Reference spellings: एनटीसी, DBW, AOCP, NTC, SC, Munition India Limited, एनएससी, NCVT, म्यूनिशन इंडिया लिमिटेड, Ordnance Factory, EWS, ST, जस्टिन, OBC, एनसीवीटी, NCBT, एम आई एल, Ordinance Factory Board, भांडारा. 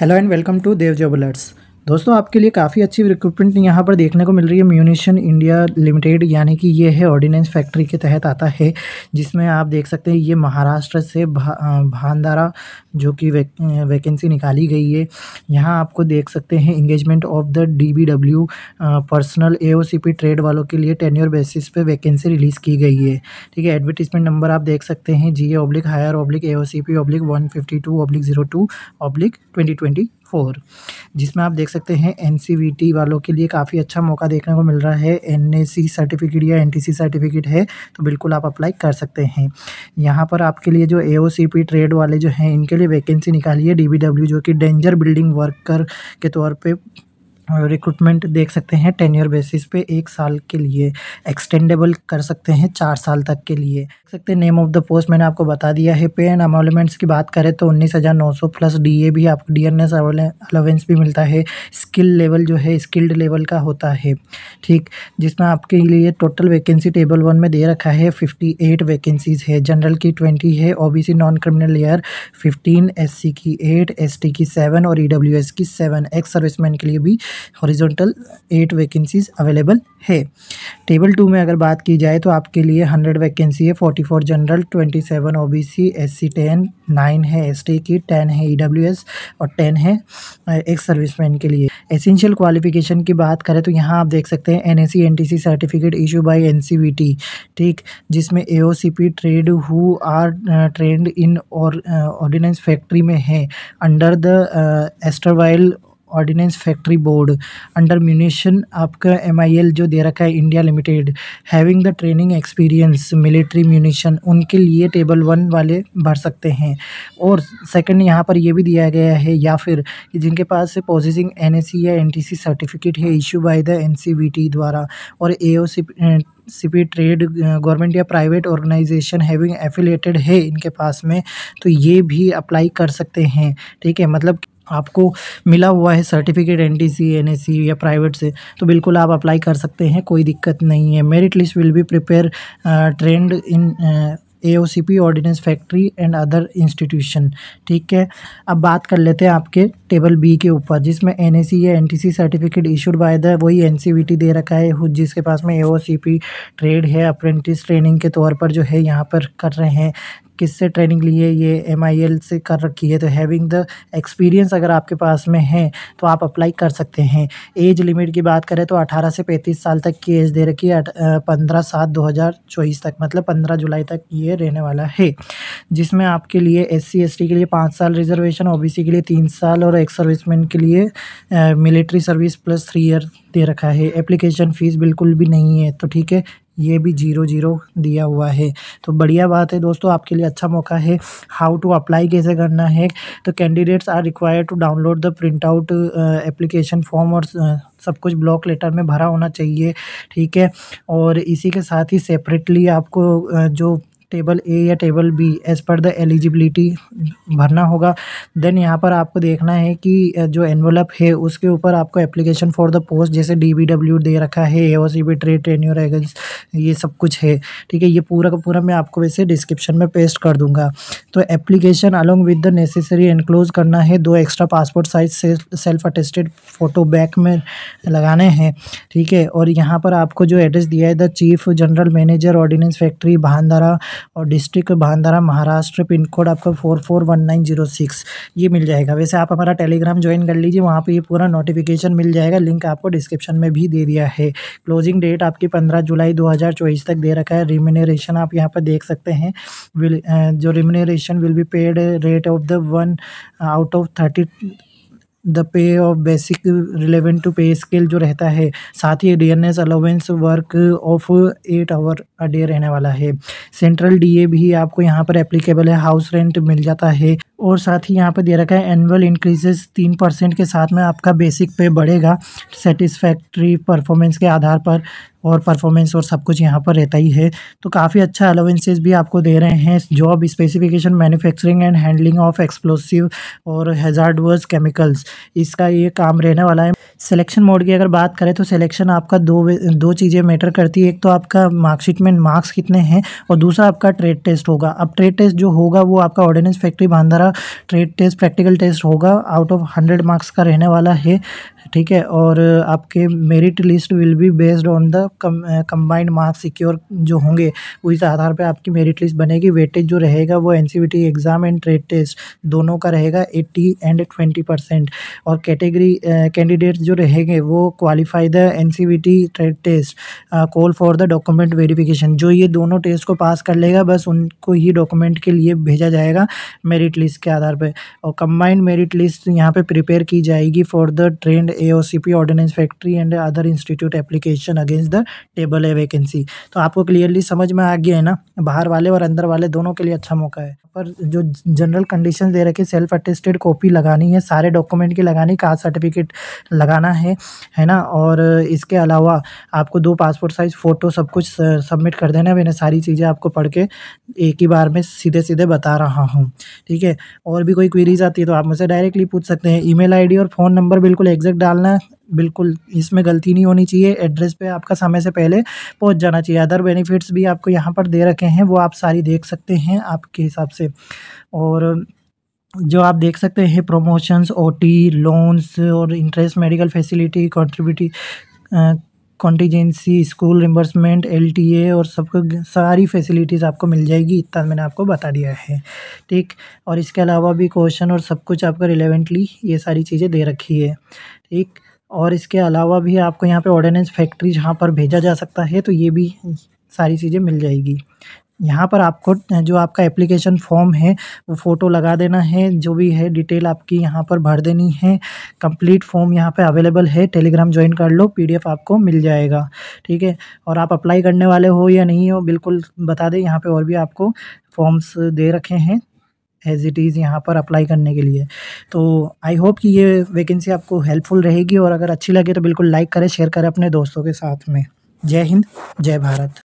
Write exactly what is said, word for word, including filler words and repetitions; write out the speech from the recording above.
Hello and welcome to Dev job alerts. दोस्तों आपके लिए काफ़ी अच्छी रिक्रूटमेंट यहाँ पर देखने को मिल रही है। म्यूनिशन इंडिया लिमिटेड यानी कि ये है ऑर्डिनेंस फैक्ट्री के तहत आता है, जिसमें आप देख सकते हैं ये महाराष्ट्र से भांडारा जो कि वे, वैकेंसी निकाली गई है। यहाँ आपको देख सकते हैं engagement of the DBW personnel AOCP trade वालों के लिए टेन्योर बेसिस पे वैकेंसी रिलीज़ की गई है। ठीक है, एडवर्टीजमेंट नंबर आप देख सकते हैं G A oblique hire oblique AOCP oblique one fifty two oblique zero two oblique twenty twenty four, जिसमें आप देख सकते हैं एनसीवीटी वालों के लिए काफ़ी अच्छा मौका देखने को मिल रहा है। एनएससी सर्टिफिकेट या एनटीसी सर्टिफिकेट है तो बिल्कुल आप अप्लाई कर सकते हैं। यहाँ पर आपके लिए जो एओसीपी ट्रेड वाले जो हैं इनके लिए वैकेंसी निकाली है। डीबीडब्ल्यू जो कि डेंजर बिल्डिंग वर्कर के तौर पे रिक्रूटमेंट देख सकते हैं टेन्योर बेसिस पे एक साल के लिए, एक्सटेंडेबल कर सकते हैं चार साल तक के लिए। देख सकते हैं नेम ऑफ द पोस्ट मैंने आपको बता दिया है। पे एंड अमोलमेंट्स की बात करें तो उन्नीस हज़ार नौ सौ प्लस डीए भी आपको डी एन एस अलावेंस भी मिलता है। स्किल लेवल जो है स्किल्ड लेवल का होता है, ठीक, जिसमें आपके लिए टोटल वैकेंसी टेबल वन में दे रखा है फिफ्टी एट वैकेंसीज़ है। जनरल की ट्वेंटी है, O B C non criminal year fifteen, S C की एट, एस टी की सेवन और ई डब्ल्यू एस की सेवन। एक्स सर्विसमैन के लिए भी हॉरिजॉन्टल एट वैकेंसीज अवेलेबल है। टेबल टू में अगर बात की जाए तो आपके लिए हंड्रेड वैकेंसी है। Forty four general, twenty seven O B C, S C ten, nine है एस टी की, टेन है ई डब्ल्यू एस और टेन है एक्स सर्विसमैन के लिए। एसेंशियल क्वालिफिकेशन की बात करें तो यहाँ आप देख सकते हैं N S C N T C certificate issue by N C V T, ठीक, जिसमें A O C P trade who are trained in और ऑर्डिनेंस फैक्ट्री में है under the erstwhile ordnance factory board under munition आपका एम आई एल जो दे रखा है India limited, having the training experience military munition, उनके लिए टेबल वन वाले भर सकते हैं। और सेकंड यहाँ पर यह भी दिया गया है या फिर जिनके पास से पॉसिसिंग एन एस सी या एन टी सी सर्टिफिकेट है issue by the N C B T द्वारा और A O C CP trade government या प्राइवेट ऑर्गेनाइजेशन हैविंग एफिलेटेड है इनके पास में, तो ये भी अप्लाई कर सकते हैं। ठीक है, मतलब आपको मिला हुआ है सर्टिफिकेट एनटीसी, एनएससी या प्राइवेट से, तो बिल्कुल आप अप्लाई कर सकते हैं, कोई दिक्कत नहीं है। Merit list will be prepare trained in AOCP ordnance factory and other institution. ठीक है, अब बात कर लेते हैं आपके टेबल बी के ऊपर, जिसमें एनएससी या एनटीसी certificate issued by the वही एनसीवीटी दे रखा है, जिसके पास में एओसीपी ट्रेड है, अप्रेंटिस ट्रेनिंग के तौर पर जो है यहाँ पर कर रहे हैं। किससे ट्रेनिंग ली है, ये एम आई एल से कर रखी है, तो हैविंग द एक्सपीरियंस अगर आपके पास में है तो आप अप्लाई कर सकते हैं। एज लिमिट की बात करें तो अठारह से पैंतीस साल तक की एज दे रखी है, पंद्रह सात दो हज़ार चौबीस तक, मतलब पंद्रह जुलाई तक ये रहने वाला है। जिसमें आपके लिए एस सी एस टी के लिए पाँच साल रिजर्वेशन, ओ बी सी के लिए तीन साल और एक्स सर्विसमैन के लिए military service plus three year दे रखा है। एप्लीकेशन फ़ीस बिल्कुल भी नहीं है, तो ठीक है, ये भी जीरो जीरो दिया हुआ है, तो बढ़िया बात है दोस्तों, आपके लिए अच्छा मौका है। हाउ टू अप्लाई कैसे करना है, तो candidates are required to download the print out application form और uh, सब कुछ ब्लॉक लेटर में भरा होना चाहिए। ठीक है, और इसी के साथ ही सेपरेटली आपको uh, जो टेबल ए या table B as per the eligibility भरना होगा। देन यहाँ पर आपको देखना है कि जो एनवलप है उसके ऊपर आपको एप्लीकेशन फॉर द पोस्ट जैसे डीबीडब्ल्यू दे रखा है, एओसीबी ट्रेड टेन्योर एगेंस, ये सब कुछ है। ठीक है, ये पूरा का पूरा मैं आपको वैसे डिस्क्रिप्शन में पेस्ट कर दूंगा। तो application along with the necessary enclose करना है, दो extra passport size self attested photo back में लगाने हैं। ठीक है, और यहाँ पर आपको जो एड्रेस दिया है the chief general manager ordnance factory भांडारा और district भांडारा Maharashtra, pin code आपका four four one nine zero six, ये मिल जाएगा। वैसे आप हमारा टेलीग्राम ज्वाइन कर लीजिए, वहाँ पे ये पूरा नोटिफिकेशन मिल जाएगा, लिंक आपको डिस्क्रिप्शन में भी दे दिया है। क्लोजिंग डेट आपकी पंद्रह जुलाई दो हज़ार चौबीस तक दे रखा है। रिम्यूनरेशन आप यहाँ पर देख सकते हैं, विल जो remuneration will be paid rate of the one out of thirty the pay of basic relevant to pay scale जो रहता है। साथ ही D N S allowance work of eight hour a day रहने वाला है। सेंट्रल डीए भी आपको यहाँ पर एप्लीकेबल है, हाउस रेंट मिल जाता है और साथ ही यहाँ पर दे रखा है एनुअल इंक्रीजेस तीन परसेंट के साथ में आपका बेसिक पे बढ़ेगा सेटिस्फैक्ट्री परफॉर्मेंस के आधार पर, और परफॉर्मेंस और सब कुछ यहाँ पर रहता ही है। तो काफ़ी अच्छा अलाउंसेस भी आपको दे रहे हैं। Job specification manufacturing and handling of explosive और हैजार्डवर्स केमिकल्स, इसका ये काम रहने वाला है। सिलेक्शन मोड की अगर बात करें तो सिलेक्शन आपका दो दो चीज़ें मैटर करती है, एक तो आपका मार्कशीट में मार्क्स कितने हैं और दूसरा आपका ट्रेड टेस्ट होगा। अब ट्रेड टेस्ट जो होगा वो आपका ordnance factory भांडारा trade test practical test होगा, आउट ऑफ हंड्रेड मार्क्स का रहने वाला है, ठीक है। और आपके merit list will be based on the combined marks secure जो होंगे उस आधार पर आपकी मेरिट लिस्ट बनेगी। वेटेज जो रहेगा वो NCBT exam and trade test दोनों का रहेगा अस्सी एंड ट्वेंटी परसेंट। और कैटेगरी कैंडिडेट्स जो रहेंगे वो qualify the NCBT trade test call for the document verification, जो ये दोनों टेस्ट को पास कर लेगा बस उनको ही डॉक्यूमेंट के लिए भेजा जाएगा मेरिट लिस्ट के आधार पर। और कंबाइंड मेरिट लिस्ट यहाँ पर प्रिपेयर की जाएगी for the trained A O C P ordnance factory and other institute application against the table A vacancy. तो आपको क्लियरली समझ में आ गया है ना, बाहर वाले और अंदर वाले दोनों के लिए अच्छा मौका है। पर जो जनरल कंडीशंस दे रखे सेल्फ अटेस्टेड कॉपी लगानी है, सारे डॉक्यूमेंट की लगानी, कास्ट सर्टिफिकेट लगाना है है ना। और इसके अलावा आपको दो पासपोर्ट साइज़ फ़ोटो सब कुछ सबमिट कर देना है। मैंने सारी चीज़ें आपको पढ़ के एक ही बार में सीधे सीधे बता रहा हूँ, ठीक है। और भी कोई क्वेरीज आती है तो आप मुझसे डायरेक्टली पूछ सकते हैं। ईमेल आईडी और फ़ोन नंबर बिल्कुल एग्जैक्ट डालना, बिल्कुल इसमें गलती नहीं होनी चाहिए। एड्रेस पे आपका समय से पहले पहुंच जाना चाहिए। अदर बेनिफिट्स भी आपको यहाँ पर दे रखे हैं, वो आप सारी देख सकते हैं आपके हिसाब से। और जो आप देख सकते हैं प्रमोशंस, ओटी, लोन्स और interest, medical facility, contributory contingency, school reimbursement, LTA और सबको सारी फैसिलिटीज़ आपको मिल जाएगी। इतना मैंने आपको बता दिया है, ठीक। और इसके अलावा भी क्वेश्चन और सब कुछ आपका रिलेवेंटली ये सारी चीज़ें दे रखी है, ठीक। और इसके अलावा भी आपको यहाँ पे ऑर्डिनेंस फैक्ट्री जहाँ पर भेजा जा सकता है तो ये भी सारी चीज़ें मिल जाएगी। यहाँ पर आपको जो आपका एप्लीकेशन फॉर्म है वो फ़ोटो लगा देना है, जो भी है डिटेल आपकी यहाँ पर भर देनी है। कंप्लीट फॉर्म यहाँ पे अवेलेबल है, टेलीग्राम ज्वाइन कर लो, पीडीएफ आपको मिल जाएगा, ठीक है। और आप अप्लाई करने वाले हो या नहीं हो बिल्कुल बता दें। यहाँ पर और भी आपको फॉर्म्स दे रखे हैं एज इट इज़ यहाँ पर अप्लाई करने के लिए। तो आई होप कि ये वैकेंसी आपको हेल्पफुल रहेगी और अगर अच्छी लगे तो बिल्कुल लाइक करें, शेयर करें अपने दोस्तों के साथ में। जय हिंद, जय भारत।